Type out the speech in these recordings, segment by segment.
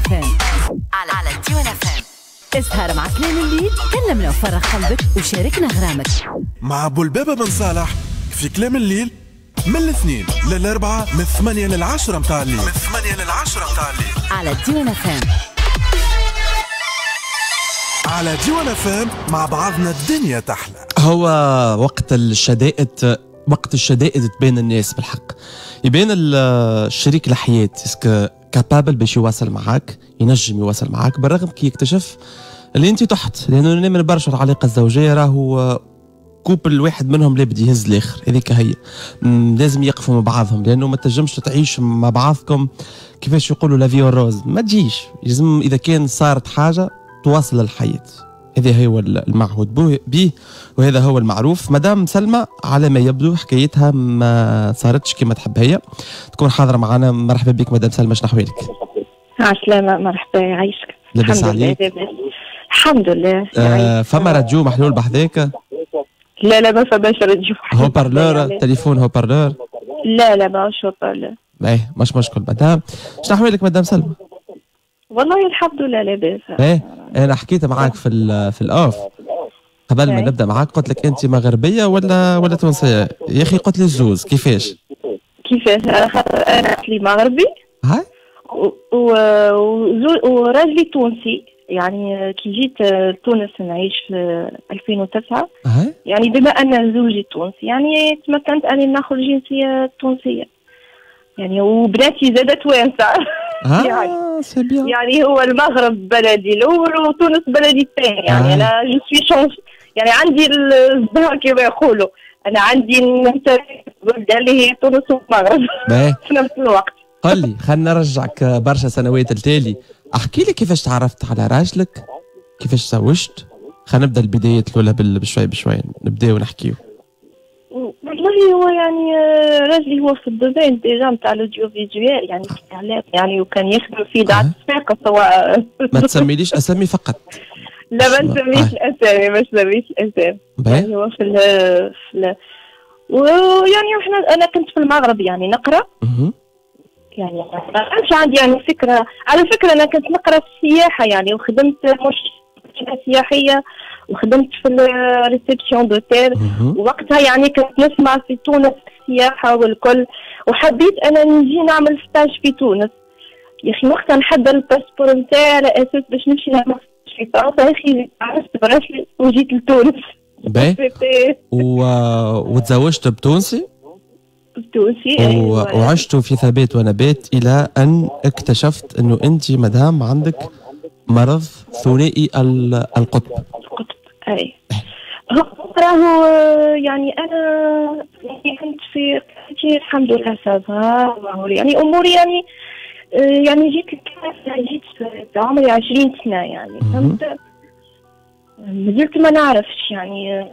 تيون اف ام. على تيون اف ام اسهر مع كلام الليل، كلمنا وفرغ قلبك وشاركنا غرامك مع ابو البابا بن صالح في كلام الليل من الاثنين للاربعه، من 8 لل10 متاع الليل، من 8 لل10 متاع الليل على تيون اف ام. على تيون اف ام مع بعضنا الدنيا تحلى. هو وقت الشدائد تبين الناس بالحق، يبين الشريك الحياة اسكو كابابل باش يواصل معاك، ينجم يواصل معاك بالرغم كي يكتشف اللي انت تحت، لانه نعمل برشا العلاقه الزوجيه راهو كوبل الواحد منهم لابد يهز الاخر، هذيك هي لازم يقفوا مع بعضهم، لانه ما تنجمش تعيش مع بعضكم كيفاش يقولوا لا فيو روز، ما تجيش، لازم اذا كان صارت حاجه تواصل الحياه، هذا هو المعهود به وهذا هو المعروف. مدام سلمى على ما يبدو حكايتها ما صارتش كما تحب هي، تكون حاضره معنا. مرحبا بك مدام سلمى، شنو احوالك؟ عسلامة، مرحبا، يعيشك. لاباس عليك؟ الحمد لله. فما راديو محلول بحذاك؟ لا ما فماش راديو. هوبارلور، تليفون هوبارلور؟ لا ماهوش هوبارلور. ايه مش مشكل. مدام شنو احوالك مدام سلمى؟ والله الحمد لله لاباس. ايه انا حكيت معاك في الاوف قبل ما نبدا معاك، قلت لك انت مغربيه ولا تونسيه؟ يا اخي قلت لي الزوز. كيفاش؟ على خاطر انا اصلي مغربي هاي وراجلي تونسي. يعني كي جيت لتونس نعيش في 2009، يعني بما ان زوجي تونسي يعني تمكنت اني ناخذ الجنسيه التونسيه، يعني وبناتي زادت توانسه. يعني هو المغرب بلدي الاول وتونس بلدي الثاني. يعني انا جو سوي شونس، يعني عندي الزهر كما يقولوا، انا عندي نمتلك بلدان اللي هي تونس والمغرب في نفس الوقت. قل لي، خلينا نرجعك برشا سنوات التالي، احكي لي كيفاش تعرفت على راجلك، كيفاش زوجت، خلينا نبدا البدايات الاولى بشوي بشوي نبداو نحكيو. والله هو يعني راجلي هو في الدومين ديجا نتاع الاوديو فيجوال، يعني اعلام، يعني وكان يخدم في دعاية الساقة. سواء ما تسميليش اسامي فقط. لا ما نسميش الاسامي، ما نسميش الاسامي. يعني هو في ويعني انا كنت في المغرب يعني نقرا. يعني ما كانش عندي يعني فكره، على فكره انا كنت نقرا في السياحه يعني، وخدمت مرشده سياحيه وخدمت في الريسبسيون دوتيل، ووقتها يعني كنت نسمع في تونس السياحه والكل، وحبيت انا نجي نعمل ستاج في تونس. يا اخي وقتها نحضر الباسبور نتاعي على اساس باش نمشي نعمل ستاج في فرنسا. يا اخي عرفت براسي وجيت لتونس. باهي وتزوجت بتونسي؟ بتونسي. وعشت في ثبات ونبات الى ان اكتشفت انه انت مدام عندك مرض ثنائي القطب. اي راهو يعني انا كنت في قرايتي الحمد لله سافا، يعني اموري يعني جيت في عمري 20 سنه يعني، فهمت؟ مازلت ما نعرفش يعني،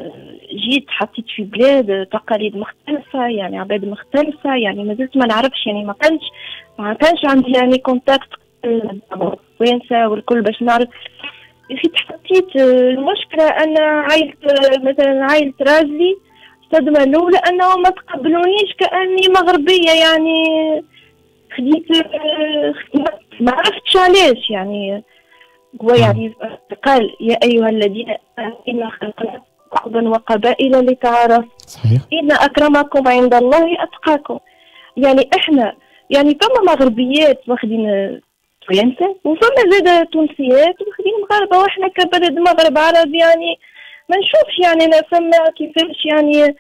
جيت حطيت في بلاد تقاليد مختلفه يعني عباد مختلفه، يعني مازلت ما نعرفش، يعني ما كانش عندي يعني كونتاكت فرنسا والكل باش نعرف. يا اخي تحطيت المشكله ان عائله راجلي الصدمه الاولى انهم ما تقبلونيش كاني مغربيه، يعني خديت ما عرفتش علاش. يعني هو يعني قال يا ايها الذين امنوا خلقنا شعوبا وقبائل لتعارفوا ان اكرمكم عند الله اتقاكم. يعني احنا يعني فما مغربيات واخدين فرنسا، وفما زاد تونسيات واخدين مغاربه، واحنا كبلد مغرب عربي يعني ما نشوفش يعني انا فما كيفاش يعني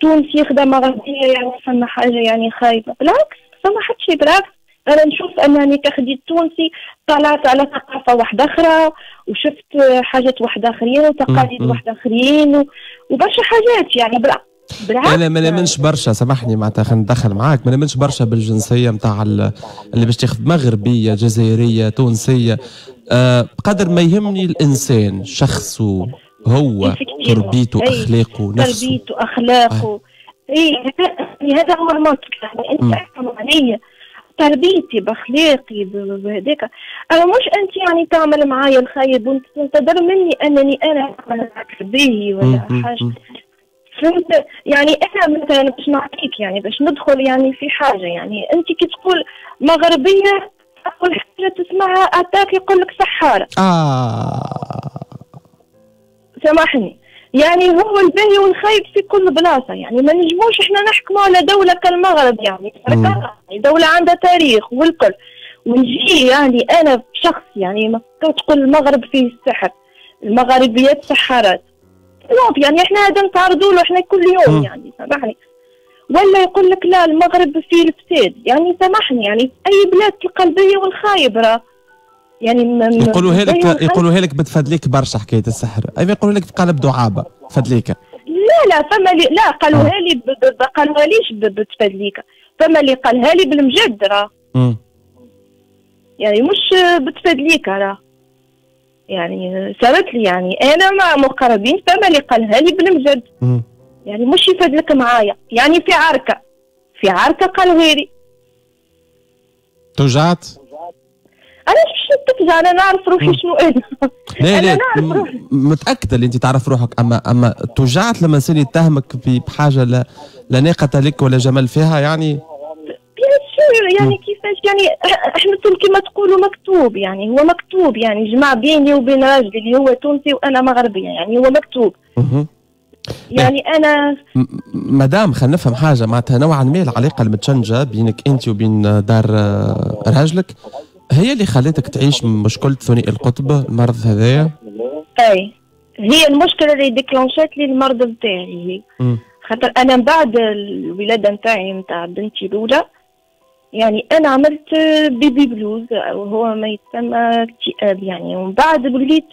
تونسي يخدم مغربيه، يعني فما حاجه يعني خايبه. بالعكس فما حتى شي، بالعكس انا نشوف انني كخديت تونسي طلعت على ثقافه واحده اخرى، وشفت حاجات واحده اخرين وتقاليد واحده اخرين وبرشا حاجات. يعني بالعكس انا ما نامنش برشا، سامحني معناتها خلينا ندخل معاك، ما نامنش برشا بالجنسيه نتاع اللي باش تاخذ، مغربيه جزائريه تونسيه، بقدر ما يهمني الانسان شخصه هو، تربيته اخلاقه نفسه، تربيته اخلاقه. اي هذا هو المنطق، يعني انت احكم عليا تربيتي باخلاقي بهذاك، انا مش انت يعني تعمل معايا الخايب وانت تنتظر مني انني انا نعمل معاك به ولا حاجه، فهمت؟ يعني انا مثلا باش نعطيك يعني باش ندخل يعني في حاجه، يعني انت كي تقول مغربيه أول حاجة تسمعها أتاك يقول لك سحارة. سامحني يعني هو الباهي والخايب في كل بلاصة، يعني ما نجموش احنا نحكموا على دولة كالمغرب، يعني دولة عندها تاريخ والكل، ونجي يعني أنا شخص يعني ما تقول المغرب فيه السحر، المغاربيات سحارات، يعني احنا هذا نتعرضوا له احنا كل يوم يعني سامحني. ولا يقول لك لا المغرب فيه الفساد، يعني سامحني يعني اي بلاد تلقى الباهي والخايب راه يعني يقولوها لك بتفادليك برشا حكايه السحر، اي يقولوا لك بقلب دعابه فادليك. لا فما لا قالوها لي قالوها ليش بتفادليك، فما اللي قالها لي بالمجد راه يعني مش بتفادليك راه، يعني صارت لي يعني انا مع مقربين فما اللي قالها لي بالمجد يعني مش يفادلك معايا، يعني في عركه قالوها لي. توجعت؟ أنا مش تفجع، أنا نعرف روحي شنو أنا. لا متأكدة اللي أنت تعرف روحك، أما توجعت لما الإنسان يتهمك بحاجة لا ناقة لك ولا جمال فيها يعني؟ يعني كيفاش يعني أحمدتهم كما تقولوا مكتوب، يعني هو مكتوب يعني جمع بيني وبين راجلي اللي هو تونسي وأنا مغربية، يعني هو مكتوب. يعني انا مدام خلينا نفهم حاجة، معناتها نوعا ما العلاقة المتشنجة بينك أنت وبين دار راجلك هي اللي خلتك تعيش مشكلة ثنائي القطب المرض هذايا؟ اي هي المشكلة اللي ديكلونشات لي المرض نتاعي، خاطر أنا من بعد الولادة نتاعي نتاع بنتي الأولى يعني أنا عملت بيبي بلوز وهو ما يسمى اكتئاب، يعني ومن بعد وليت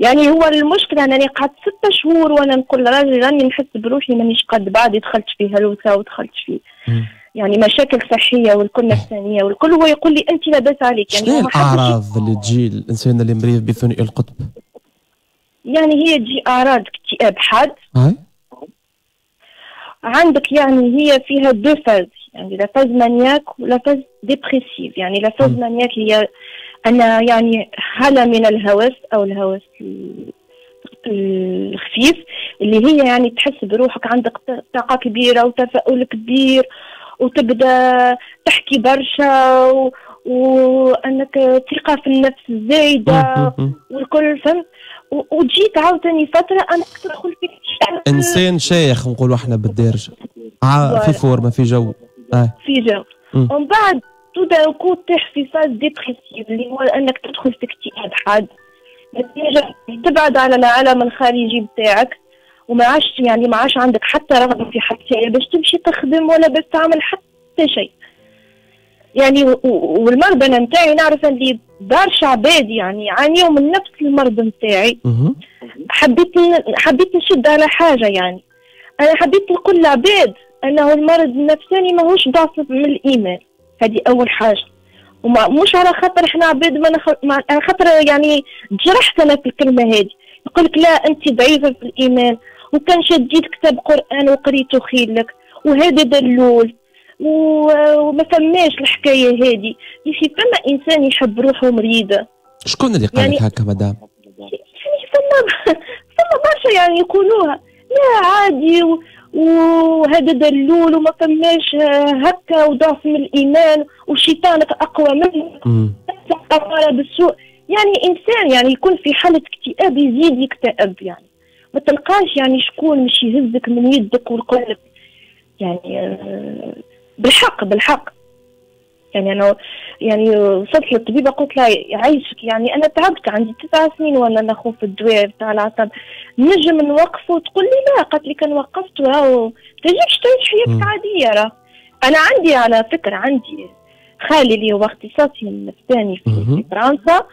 يعني هو المشكلة أنني قعدت 6 شهور وأنا نقول لراجلي راني نحس بروحي مانيش قد بعدي، دخلت في هلوسة ودخلت في يعني مشاكل صحيه والكل نفسانيه والكل، هو يقول لي انت لاباس عليك. يعني شنو الاعراض اللي تجي الانسان اللي مريض بثنائي القطب؟ يعني هي تجي اعراض اكتئاب حاد عندك، يعني هي فيها 2 فاز، يعني لا فاز مانياك ولا فاز ديبريسيف. يعني لا فاز مانياك هي انا يعني حاله من الهوس او الهوس الخفيف اللي هي يعني تحس بروحك عندك طاقه كبيره وتفاؤل كبير وتبدا تحكي برشا وانك ثقه في النفس زايده والكل فهمت، وجيت عاوتاني فتره انا تدخل في انسان شيخ نقولوا احنا بالدارجه في فورمه في جو ومن بعد تبدا تطيح في فاز ديبريسيف اللي هو انك تدخل في اكتئاب حاد، تبعد على العالم الخارجي بتاعك وما عادش يعني ما عادش عندك حتى رغبه في حتى شيء باش تمشي تخدم ولا باش تعمل حتى شيء. يعني والمرض انا نتاعي نعرف اللي برشا عباد يعني يعانيو من نفس المرض نتاعي. حبيت نشد على حاجه، يعني انا حبيت نقول لعباد انه المرض النفساني ماهوش ضعف من الايمان، هذه اول حاجه، ومش على خاطر احنا عباد ما على خاطر يعني تجرحت انا في الكلمه هذه، يقول لك لا انت ضعيفه في الايمان وكان شديت كتاب قران وقريته خيلك وهذا دلول وما فماش الحكايه هذه. يا اخي فما انسان يحب روحه مريضه. شكون اللي قال لك هكا مدام؟ يعني فما برشا يعني يقولوها لا عادي وهذا دلول وما فماش هكا وضعف من الايمان وشيطانك اقوى منك اماره بالسوء. يعني انسان يعني يكون في حاله اكتئاب يزيد يكتئب، يعني ما تلقاش يعني شكون مش يهزك من يدك ويقول لك يعني بالحق. يعني انا يعني وصلت للطبيبه قلت لها يعيشك، يعني انا تعبت عندي 9 سنين وانا نخوف الدواء تاع العصب، نجم نوقفه؟ تقول لي لا، قالت لي كان وقفته راهو تجيبش تعيش حياتك عاديه. راه انا عندي على فكره عندي خالي اللي هو اختصاصي النفساني في فرنسا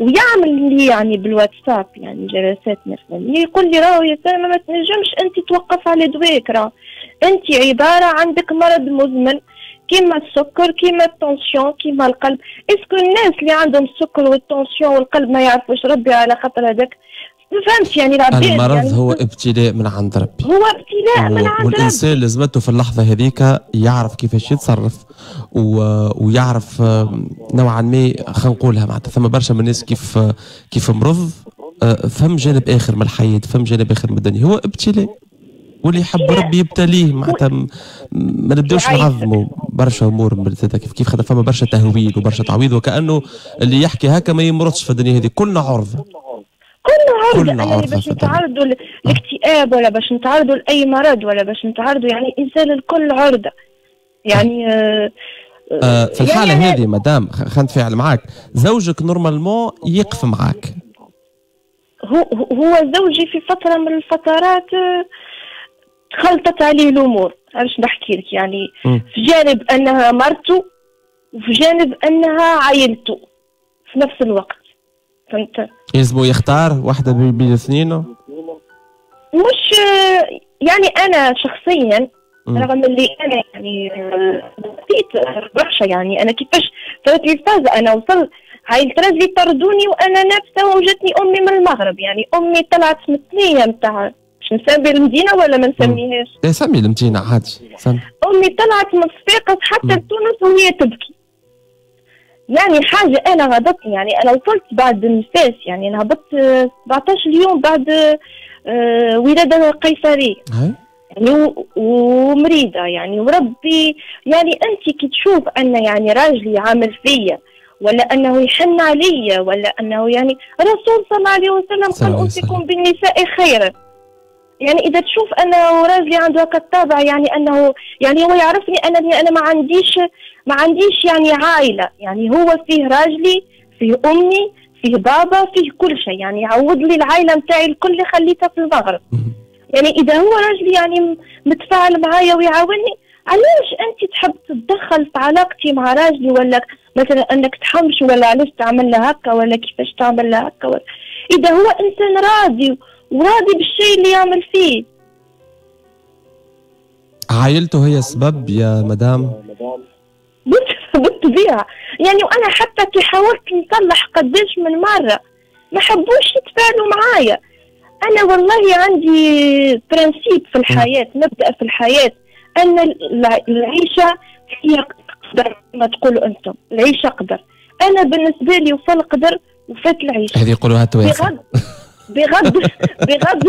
ويعمل لي يعني بالواتساب يعني جلسات نفسانيه، يقول لي راهو يا سلمى ما تنجمش انت توقف على دواك، راه انت عباره عندك مرض مزمن كيما السكر كيما التونسيون كيما القلب. اسكو الناس اللي عندهم السكر والتونسيون والقلب ما يعرفوش ربي على خاطر هذاك؟ فهمت يعني العباد المرض يعني هو ابتلاء من عند ربي، هو ابتلاء من عند ربي، والانسان لازمته في اللحظه هذيك يعرف كيفاش يتصرف ويعرف نوعا ما، خلينا نقولها معناتها ثم برشا من الناس كيف مرض فهم جانب اخر من الحياه، فهم جانب اخر من الدنيا، هو ابتلاء واللي يحب ربي يبتليه معناتها ما نبداوش نعظموا برشا امور كيف خاطر فما برشا تهويل وبرشا تعويض، وكانه اللي يحكي هكا ما يمرضش في الدنيا هذه. كلنا عرضه، كلنا عرضه باش نتعرضوا للاكتئاب ولا باش نتعرضوا لاي مرض ولا باش نتعرضوا، يعني الانسان الكل عرضه يعني. في الحاله يعني هذه مدام خلينا نتفاعل معاك، زوجك نورمالمون يقف معاك؟ هو زوجي في فتره من الفترات تخلطت عليه الامور، باش نحكي لك يعني في جانب انها مرته وفي جانب انها عائلته في نفس الوقت، فهمت؟ يلزمو يختار واحده بين الاثنين، مش يعني انا شخصيا رغم اللي انا يعني نسيت برشا، يعني انا كيفاش صارت لي فازه، انا وصل عائلة رجلي طردوني وانا نابسه وجاتني امي من المغرب، يعني امي طلعت من الثنيه نتاع باش نسمي المدينه ولا ما نسميهاش؟ سمي المدينه عادي. امي طلعت مصفيقه حتى لتونس وهي تبكي، يعني حاجه انا غضبتني، يعني انا وصلت بعد النفاس، يعني انا هبطت 17 يوم بعد ولاده قيصريه يعني ومريضه يعني، وربي يعني انت كي تشوف ان يعني راجلي عامل فيا ولا انه يحن عليا ولا انه يعني الرسول صلى الله عليه وسلم قال اوصيكم بالنساء خيرا، يعني اذا تشوف انه راجلي عنده هكا الطابع يعني انه يعني هو يعرفني انا ما عنديش يعني عائله، يعني هو فيه راجلي فيه امي فيه بابا فيه كل شيء، يعني يعوض لي العائله نتاعي الكل اللي خليتها في المغرب. يعني اذا هو راجلي يعني متفاعل معايا ويعاوني، علاش انت تحب تتدخل في علاقتي مع راجلي، ولا مثلا انك تحمش، ولا علاش تعمل لها هكا، ولا كيفاش تعمل لها هكا، ولا اذا هو انسان راضي وراضي بالشيء اللي يعمل فيه. عائلته هي السبب يا مدام؟ بالطبيعة يعني، وانا حتى كي حاولت نصلح قداش من مرة ما حبوش يتفاعلوا معايا. انا والله عندي برانسيب في الحياة، مبدأ في الحياة، ان العيشة هي قدر، ما تقولوا انتم العيشة قدر، انا بالنسبة لي وصل قدر وفات العيشة. هذه يقولوها تويخة بغض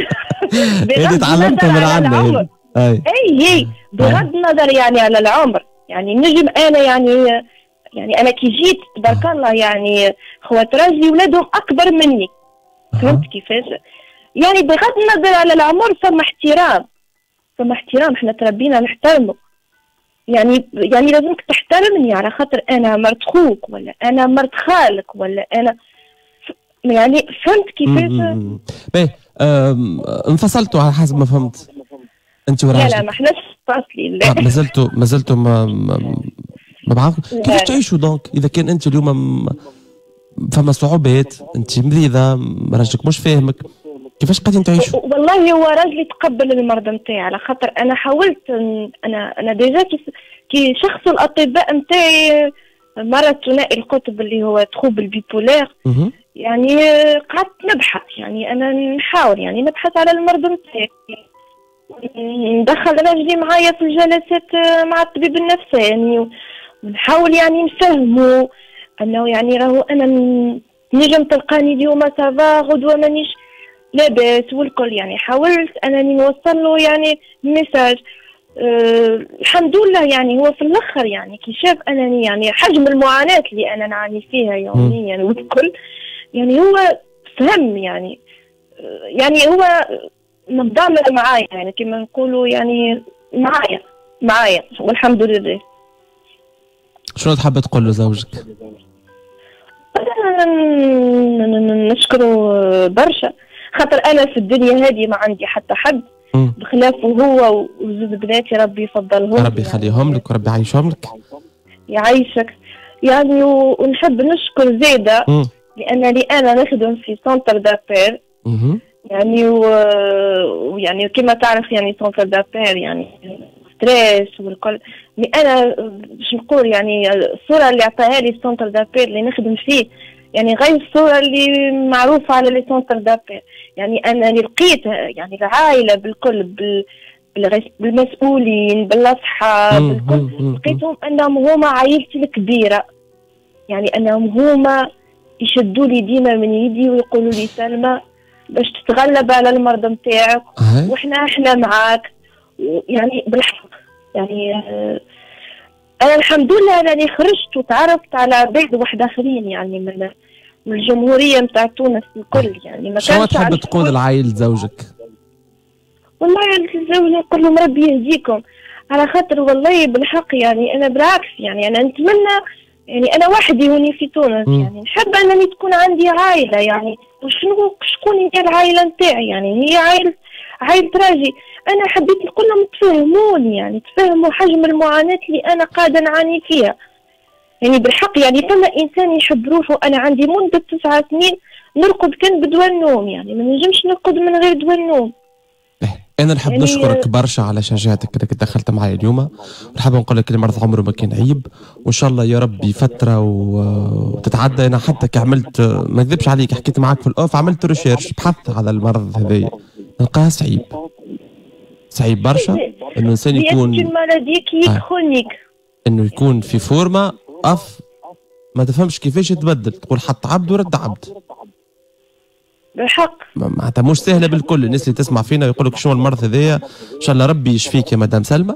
النظر على العمر، اي بغض النظر يعني على العمر، يعني نجم انا يعني انا كي جيت تبارك الله يعني خوات راجلي ولادهم اكبر مني، فهمت كيفاش؟ يعني بغض النظر على العمر فما احترام، احنا تربينا نحترمه، يعني لازمك تحترمني على خاطر انا مرت خوك ولا انا مرت خالك ولا انا يعني، فهمت كيفاش؟ باهي انفصلتوا على حسب ما فهمت انت وراجلك؟ لا ما احناش فاصلين، لا ما زلتوا ما بعرفكم كيفاش تعيشوا دونك اذا كان انت اليوم فما صعوبات، انت مريضه راجلك مش فاهمك، كيفاش قاعدين تعيشوا؟ والله هو راجلي تقبل المرض نتاعي، على خاطر انا حاولت، انا ديجا كي شخص الاطباء نتاعي مرض ثنائي القطب اللي هو تخوب البيبولار، يعني قعدت نبحث، يعني انا نحاول يعني نبحث على المرض نتاعي، ندخل راجلي معايا في الجلسات مع الطبيب النفساني، ونحاول يعني نفهمو انه يعني راهو انا نجم تلقاني اليوم سافا غدوه مانيش لاباس والكل، يعني حاولت انني نوصل له يعني ميساج. الحمد لله يعني هو في الاخر يعني كي شاف انني يعني حجم المعاناه اللي انا نعاني فيها يوميا يعني والكل، يعني هو فهم، يعني هو متضامن معايا، يعني كما نقولوا يعني معايا والحمد لله. شنو تحب تقول له زوجك؟ انا نشكره برشا، خاطر انا في الدنيا هذه ما عندي حتى حد بخلافه هو وزوج بناتي، ربي يفضلهم، ربي يخليهم لك وربي يعيشهم لك، يعيشك يعني. ونحب نشكر زيده لأنني أنا نخدم في سنتر دابير، يعني ويعني كما تعرف يعني سنتر دابير يعني ستريس والكل، أنا باش نقول يعني الصورة اللي عطاها لي سنتر دابير اللي نخدم فيه يعني غير الصورة اللي معروفة على لي سنتر دابير، يعني أنا اللي لقيتها يعني العائلة بالكل، بالمسؤولين بالأصحاب بالكل، لقيتهم أنهم هما عائلتي الكبيرة، يعني أنهم هما يشدوا لي ديما من يدي ويقولوا لي سلمى باش تتغلب على المرض نتاعك وحنا معاك، يعني بالحق يعني انا الحمد لله راني خرجت وتعرفت على عباد واحد اخرين يعني من الجمهوريه نتاع تونس الكل يعني. ما شنو تحب تقول العائل زوجك؟ والله الزوج نقول لهم ربي يهديكم، على خاطر والله بالحق يعني انا بالعكس يعني انا نتمنى يعني انا وحدي هوني في تونس يعني نحب انني تكون عندي عائله يعني. وشنو شكون هي العائله نتاعي يعني؟ هي عائله راجي. انا حبيت نقول لهم تفهموني يعني، تفهموا حجم المعاناه اللي انا قاعده نعاني فيها يعني بالحق يعني. فما انسان يحب روحه، انا عندي مده 9 سنين نرقد كان بدوا النوم يعني، ما نجمش نرقد من غير دوا النوم. أنا نحب يعني نشكرك برشا على شجاعتك اللي دخلت معايا اليوم، ونحب نقول لك المرض عمره ما كان عيب، وإن شاء الله يا ربي فترة وتتعدى. أنا حتى كي عملت ما نكذبش عليك، حكيت معاك في الأوف، عملت ريشيرش بحثت على المرض هذايا، نلقاه صعيب صعيب برشا إنه الإنسان يكون إنه يكون في فورمة ما تفهمش كيفاش يتبدل، تقول حط عبد ورد عبد. بالحق معناتها مش سهله بالكل. الناس اللي تسمع فينا يقول لك شنو المرض هذايا، ان شاء الله ربي يشفيك يا مدام سلمى،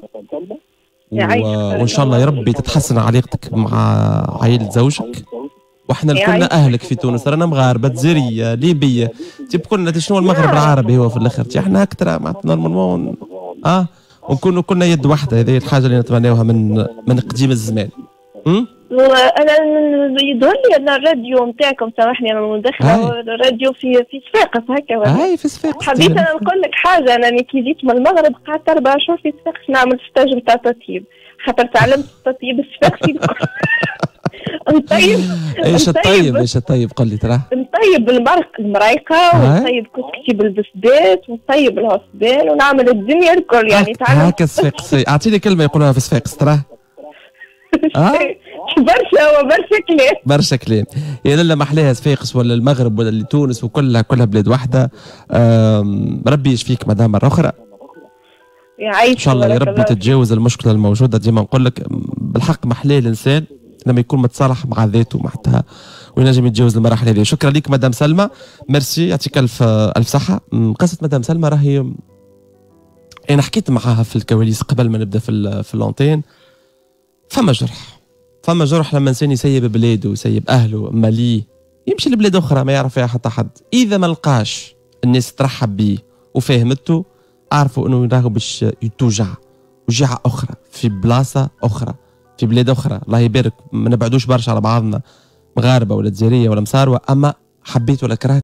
وان شاء الله يا ربي تتحسن علاقتك مع عائله زوجك. واحنا كلنا اهلك في تونس، رانا مغاربه جزائريه ليبيه، تجيب كلنا شنو المغرب العربي هو في الاخر، احنا اكثر معناتها نورمالمون ونكونوا كلنا يد واحده. هذه الحاجه اللي نتمناوها من قديم الزمان. وانا يظهر لي ان الراديو نتاعكم، سامحني انا مدخله، الراديو في صفاقس هكا. اي في صفاقس. حبيت انا نقول لك حاجه، انا كي جيت من المغرب قعدت 4 شهور في صفاقس نعمل ستاج نتاع تطيب، خاطر تعلمت التطيب الصفاقسي. نطيب. ايش الطيب؟ ايش الطيب؟ قل لي تراه. نطيب المرق المرايقه، ونطيب كسكسي بالبسبات، ونطيب العصبان، ونعمل الدنيا الكل يعني. تعلمت هكا الصفاقسي. اعطيني كلمه يقولوها في صفاقس تراه. برشا كلام يا لاله. ما احلاها صفاقس ولا المغرب ولا تونس، وكلها بلاد واحده. ربي يشفيك مدام مره اخرى ان شاء الله يا ربي، تتجاوز المشكله الموجوده. ديما نقول لك بالحق محلاه الانسان لما يكون متصالح مع ذاته ومعناتها وينجم يتجاوز المراحل هذه. شكرا لك مدام سلمى، ميرسي، يعطيك الف صحه. قصه مدام سلمى راهي انا حكيت معاها في الكواليس قبل ما نبدا في اللونتين. فما جرح لما انسان يسيب بلاده ويسيب اهله ماليه، يمشي لبلاد اخرى ما يعرف فيها حتى حد. اذا ما لقاش الناس ترحب بيه وفاهمته، عرفوا انه راهو باش يتوجع وجعه اخرى في بلاصه اخرى في بلاد اخرى. الله يبارك، ما نبعدوش برشا على بعضنا، مغاربه ولا جزائريه ولا مساروه، اما حبيت ولا كرهت